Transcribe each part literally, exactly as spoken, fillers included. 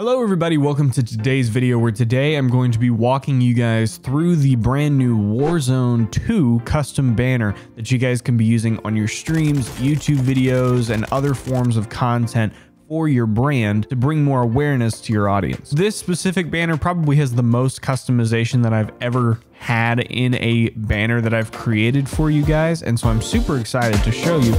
Hello everybody, welcome to today's video where today I'm going to be walking you guys through the brand new Warzone two custom banner that you guys can be using on your streams, YouTube videos, and other forms of content for your brand to bring more awareness to your audience. This specific banner probably has the most customization that I've ever had in a banner that I've created for you guys, and so I'm super excited to show you.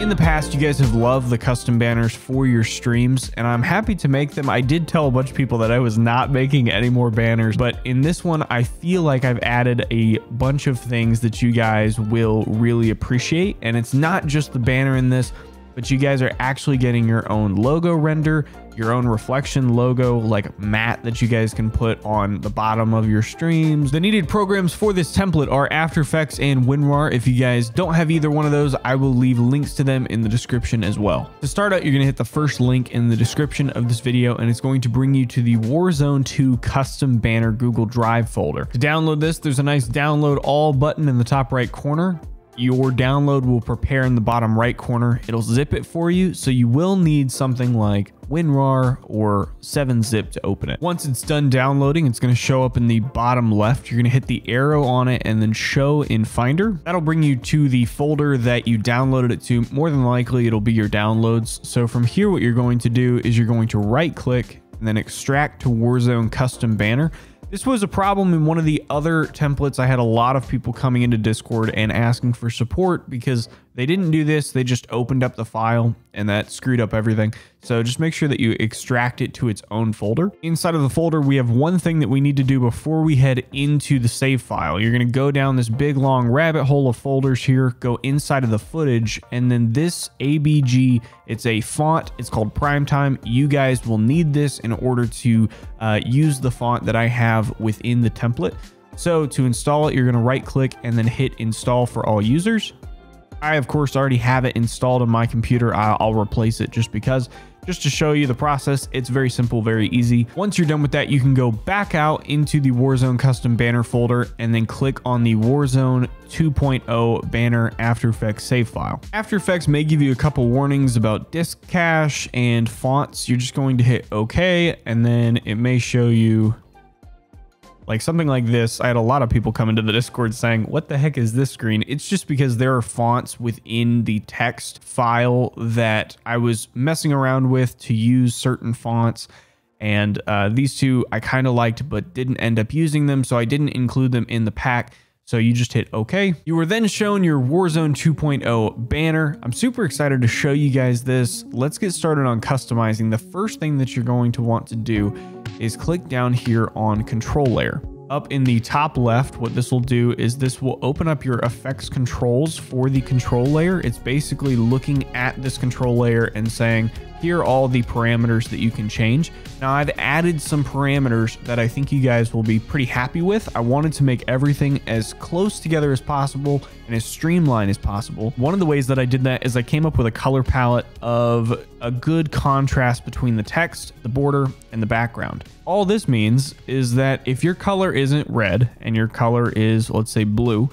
In the past, you guys have loved the custom banners for your streams, and I'm happy to make them. I did tell a bunch of people that I was not making any more banners, but in this one, I feel like I've added a bunch of things that you guys will really appreciate. And it's not just the banner in this, but you guys are actually getting your own logo render, your own reflection logo, like matte that you guys can put on the bottom of your streams. The needed programs for this template are After Effects and WinRAR. If you guys don't have either one of those, I will leave links to them in the description as well. To start out, you're gonna hit the first link in the description of this video, and it's going to bring you to the Warzone two custom banner Google Drive folder. To download this, there's a nice download all button in the top right corner. Your download will prepare in the bottom right corner. It'll zip it for you, so you will need something like WinRAR or seven zip to open it. Once it's done downloading, it's going to show up in the bottom left. You're going to hit the arrow on it and then show in Finder. That'll bring you to the folder that you downloaded it to. More than likely, it'll be your downloads. So from here, what you're going to do is you're going to right click and then extract to Warzone custom banner. This was a problem in one of the other templates. I had a lot of people coming into Discord and asking for support because they didn't do this. They just opened up the file and that screwed up everything. So just make sure that you extract it to its own folder. Inside of the folder, we have one thing that we need to do before we head into the save file. You're going to go down this big long rabbit hole of folders here, go inside of the footage, and then this A B G, it's a font. It's called Primetime. You guys will need this in order to uh, use the font that I have within the template. So to install it, you're going to right click and then hit install for all users. I, of course, already have it installed on my computer. I'll replace it just because, just to show you the process. It's very simple, very easy. Once you're done with that, you can go back out into the Warzone custom banner folder and then click on the Warzone two point oh banner After Effects save file. After Effects may give you a couple warnings about disk cache and fonts. You're just going to hit OK, and then it may show you like something like this. I had a lot of people come into the Discord saying, what the heck is this screen? It's just because there are fonts within the text file that I was messing around with to use certain fonts. And uh, these two I kind of liked, but didn't end up using them. So I didn't include them in the pack. So you just hit OK. You were then shown your Warzone two point oh banner. I'm super excited to show you guys this. Let's get started on customizing. The first thing that you're going to want to do is click down here on control layer. Up in the top left, what this will do is this will open up your effects controls for the control layer. It's basically looking at this control layer and saying, here are all the parameters that you can change. Now I've added some parameters that I think you guys will be pretty happy with. I wanted to make everything as close together as possible and as streamlined as possible. One of the ways that I did that is I came up with a color palette of a good contrast between the text, the border, and the background. All this means is that if your color isn't red and your color is, let's say, blue,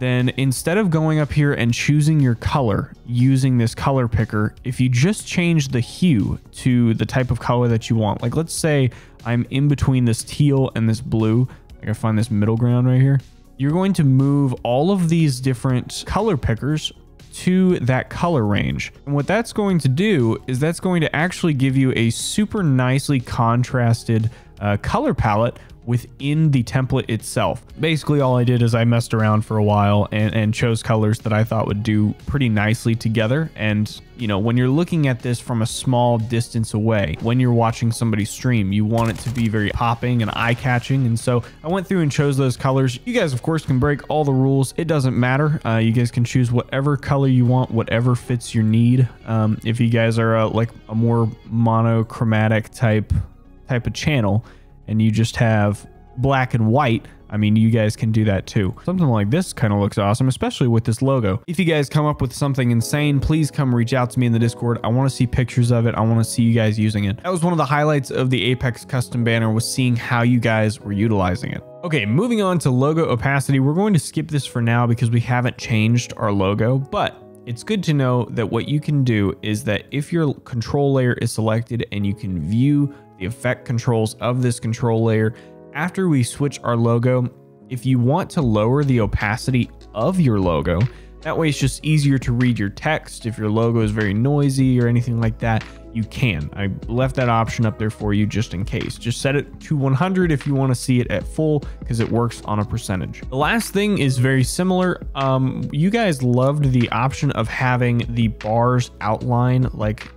then instead of going up here and choosing your color using this color picker, if you just change the hue to the type of color that you want, like let's say I'm in between this teal and this blue, I gotta find this middle ground right here. You're going to move all of these different color pickers to that color range. And what that's going to do is that's going to actually give you a super nicely contrasted uh, color palette within the template itself. Basically all I did is I messed around for a while and, and chose colors that I thought would do pretty nicely together. And you know, when you're looking at this from a small distance away, when you're watching somebody stream, you want it to be very popping and eye-catching. And so I went through and chose those colors. You guys, of course, can break all the rules. It doesn't matter. Uh, you guys can choose whatever color you want, whatever fits your need. Um, if you guys are uh, like a more monochromatic type, type of channel, and you just have black and white, I mean, you guys can do that too. Something like this kind of looks awesome, especially with this logo. If you guys come up with something insane, please come reach out to me in the Discord. I want to see pictures of it. I want to see you guys using it. That was one of the highlights of the Apex custom banner, was seeing how you guys were utilizing it. Okay, moving on to logo opacity. We're going to skip this for now because we haven't changed our logo, but It's good to know that what you can do is that if your control layer is selected and you can view the effect controls of this control layer, after we switch our logo, if you want to lower the opacity of your logo, that way it's just easier to read your text. If your logo is very noisy or anything like that, you can. I left that option up there for you just in case. Just set it to one hundred if you want to see it at full, because it works on a percentage. The last thing is very similar. Um, you guys loved the option of having the bars outline. Like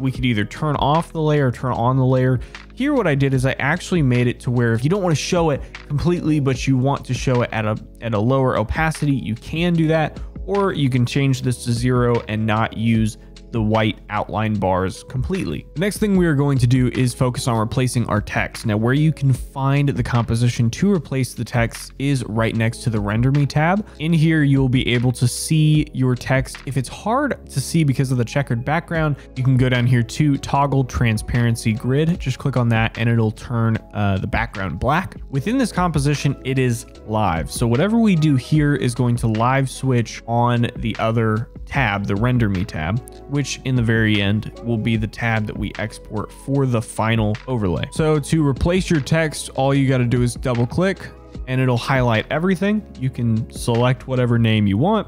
we could either turn off the layer or turn on the layer. Here what I did is I actually made it to where if you don't want to show it completely, but you want to show it at a, at a lower opacity, you can do that. Or you can change this to zero and not use the white outline bars completely. The next thing we are going to do is focus on replacing our text. Now, where you can find the composition to replace the text is right next to the Render Me tab. In here, you'll be able to see your text. If it's hard to see because of the checkered background, you can go down here to Toggle Transparency Grid. Just click on that and it'll turn uh, the background black. Within this composition, it is live. So whatever we do here is going to live switch on the other tab, the Render Me tab, which in the very end will be the tab that we export for the final overlay. So to replace your text, all you got to do is double click and it'll highlight everything. You can select whatever name you want.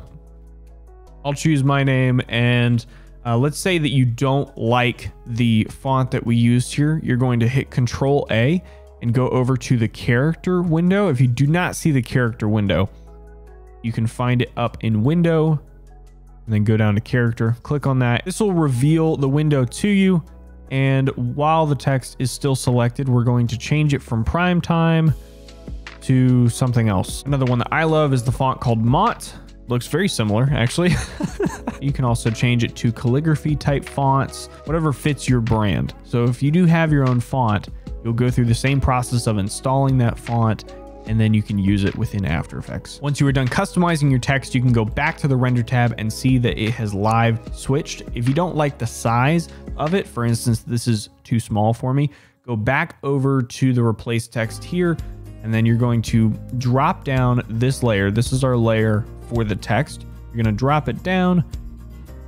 I'll choose my name, and uh, let's say that you don't like the font that we used here. You're going to hit Control A and go over to the character window. If you do not see the character window, you can find it up in Window, and then go down to character, click on that. This will reveal the window to you. And while the text is still selected, we're going to change it from Primetime to something else. Another one that I love is the font called Mont. Looks very similar, actually. You can also change it to calligraphy type fonts, whatever fits your brand. So if you do have your own font, you'll go through the same process of installing that font, and then you can use it within After Effects. Once you are done customizing your text, you can go back to the Render tab and see that it has live switched. If you don't like the size of it, for instance, this is too small for me, go back over to the Replace Text here, and then you're going to drop down this layer. This is our layer for the text. You're gonna drop it down,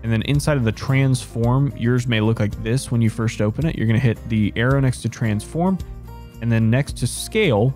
and then inside of the Transform, yours may look like this when you first open it. You're gonna hit the arrow next to Transform, and then next to Scale,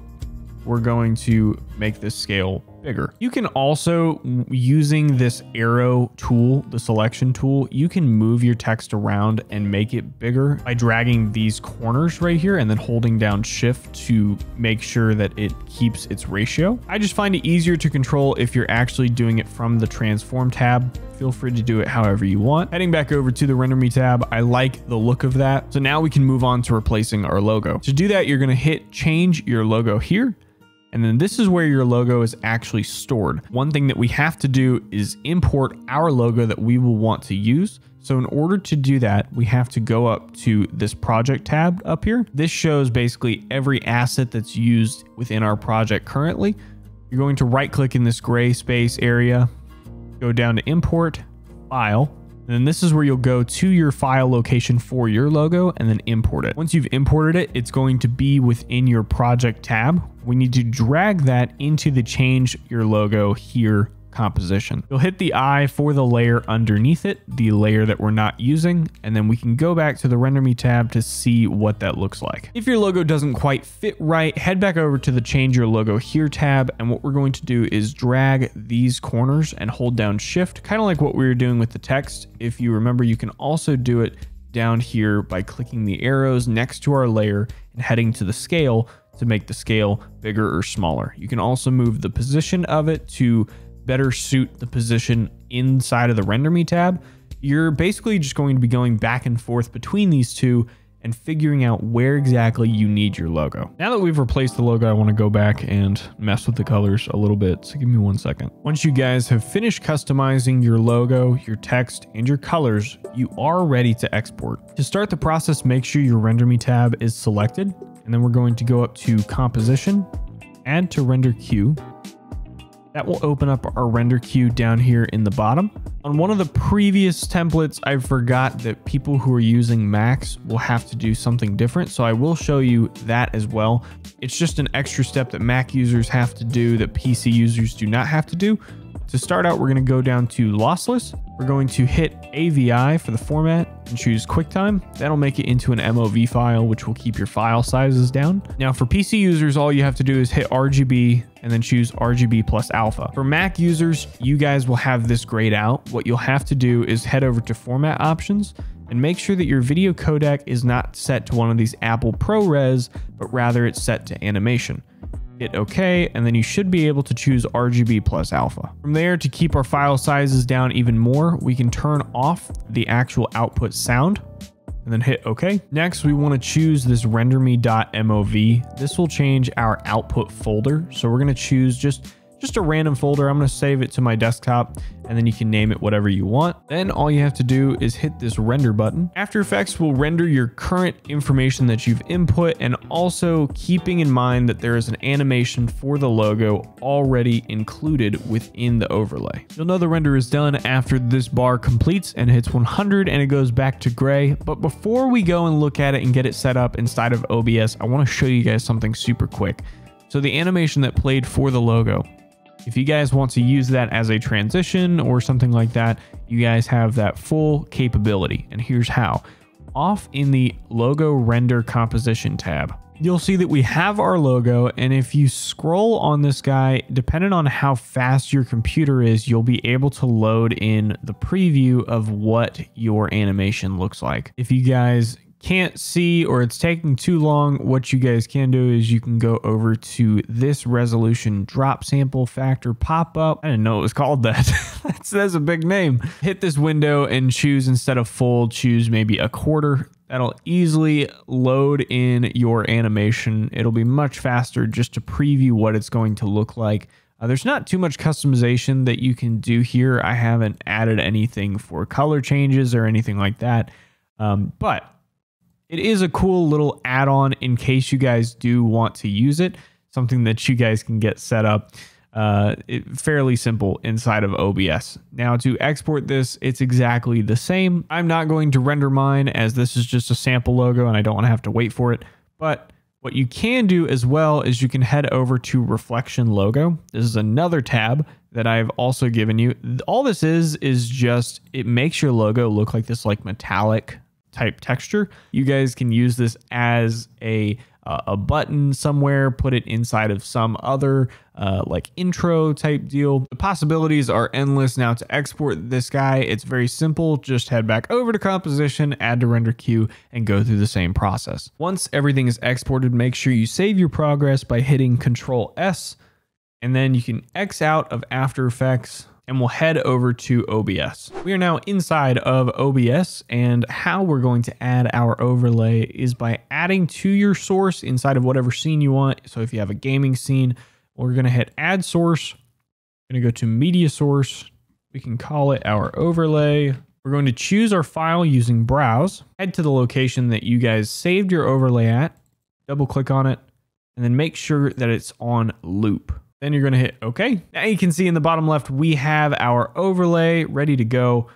we're going to make this scale bigger. You can also, using this arrow tool, the selection tool, you can move your text around and make it bigger by dragging these corners right here and then holding down Shift to make sure that it keeps its ratio. I just find it easier to control if you're actually doing it from the Transform tab. Feel free to do it however you want. Heading back over to the Render Me tab, I like the look of that. So now we can move on to replacing our logo. To do that, you're gonna hit Change Your Logo here. And then this is where your logo is actually stored. One thing that we have to do is import our logo that we will want to use. So in order to do that, we have to go up to this project tab up here. This shows basically every asset that's used within our project currently. You're going to right click in this gray space area, go down to import, file, and then this is where you'll go to your file location for your logo and then import it. Once you've imported it, it's going to be within your project tab. We need to drag that into the Change Your Logo Here composition. You'll hit the I for the layer underneath it, the layer that we're not using, and then we can go back to the Render Me tab to see what that looks like. If your logo doesn't quite fit right, head back over to the Change Your Logo Here tab, and what we're going to do is drag these corners and hold down Shift, kind of like what we were doing with the text. If you remember, you can also do it down here by clicking the arrows next to our layer and heading to the scale to make the scale bigger or smaller. You can also move the position of it to better suit the position inside of the Render Me tab. You're basically just going to be going back and forth between these two and figuring out where exactly you need your logo. Now that we've replaced the logo, I want to go back and mess with the colors a little bit. So give me one second. Once you guys have finished customizing your logo, your text, and your colors, you are ready to export. To start the process, make sure your Render Me tab is selected. And then we're going to go up to Composition, Add to Render Queue. That will open up our render queue down here in the bottom. On one of the previous templates, I forgot that people who are using Macs will have to do something different. So I will show you that as well. It's just an extra step that Mac users have to do that P C users do not have to do. To start out, we're going to go down to lossless. We're going to hit A V I for the format and choose QuickTime. That'll make it into an M O V file, which will keep your file sizes down. Now for P C users, all you have to do is hit R G B and then choose R G B plus alpha. For Mac users, you guys will have this grayed out. What you'll have to do is head over to format options and make sure that your video codec is not set to one of these Apple ProRes, but rather it's set to animation. Hit OK, and then you should be able to choose R G B plus alpha. From there, to keep our file sizes down even more, we can turn off the actual output sound and then hit OK. Next, we want to choose this renderme.mov. This will change our output folder. So we're going to choose just Just a random folder. I'm going to save it to my desktop, and then you can name it whatever you want. Then all you have to do is hit this render button. After Effects will render your current information that you've input, and also keeping in mind that there is an animation for the logo already included within the overlay. You'll know the render is done after this bar completes and hits one hundred and it goes back to gray. But before we go and look at it and get it set up inside of O B S, I want to show you guys something super quick. So the animation that played for the logo, if you guys want to use that as a transition or something like that, you guys have that full capability. And here's how. Off in the logo render composition tab, you'll see that we have our logo. And if you scroll on this guy, depending on how fast your computer is, you'll be able to load in the preview of what your animation looks like. If you guys can't see or it's taking too long, what you guys can do is you can go over to this resolution drop sample factor pop-up. I didn't know it was called that. that's, that's a big name. Hit this window and choose, instead of full, choose maybe a quarter. That'll easily load in your animation. It'll be much faster just to preview what it's going to look like. Uh, there's not too much customization that you can do here. I haven't added anything for color changes or anything like that, um, but it is a cool little add-on in case you guys do want to use it, something that you guys can get set up uh, it, fairly simple inside of O B S. Now to export this, it's exactly the same. I'm not going to render mine as this is just a sample logo and I don't want to have to wait for it. But what you can do as well is you can head over to Reflection Logo. This is another tab that I've also given you. All this is, is just, it makes your logo look like this like metallic type texture. You guys can use this as a uh, a button somewhere, put it inside of some other uh, like intro type deal. The possibilities are endless. Now to export this guy, it's very simple. Just head back over to composition, add to render queue, and go through the same process. Once everything is exported, make sure you save your progress by hitting Control S, and then you can X out of After Effects, and we'll head over to O B S. We are now inside of O B S, and how we're going to add our overlay is by adding to your source inside of whatever scene you want. So if you have a gaming scene, we're gonna hit add source. We're gonna go to media source. We can call it our overlay. We're going to choose our file using browse, head to the location that you guys saved your overlay at, double click on it, and then make sure that it's on loop. Then you're going to hit OK. Now you can see in the bottom left, we have our overlay ready to go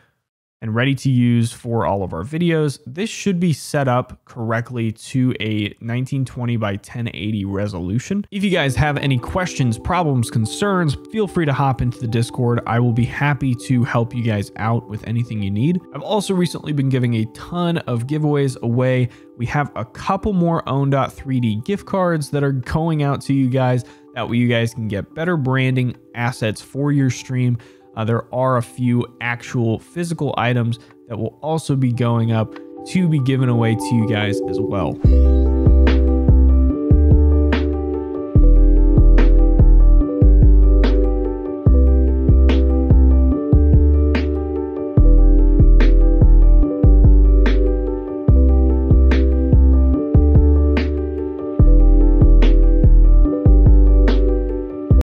and ready to use for all of our videos. This should be set up correctly to a nineteen twenty by ten eighty resolution. If you guys have any questions, problems, concerns, feel free to hop into the Discord. I will be happy to help you guys out with anything you need. I've also recently been giving a ton of giveaways away. We have a couple more Own dot three D gift cards that are going out to you guys. That way you guys can get better branding assets for your stream. Uh, there are a few actual physical items that will also be going up to be given away to you guys as well.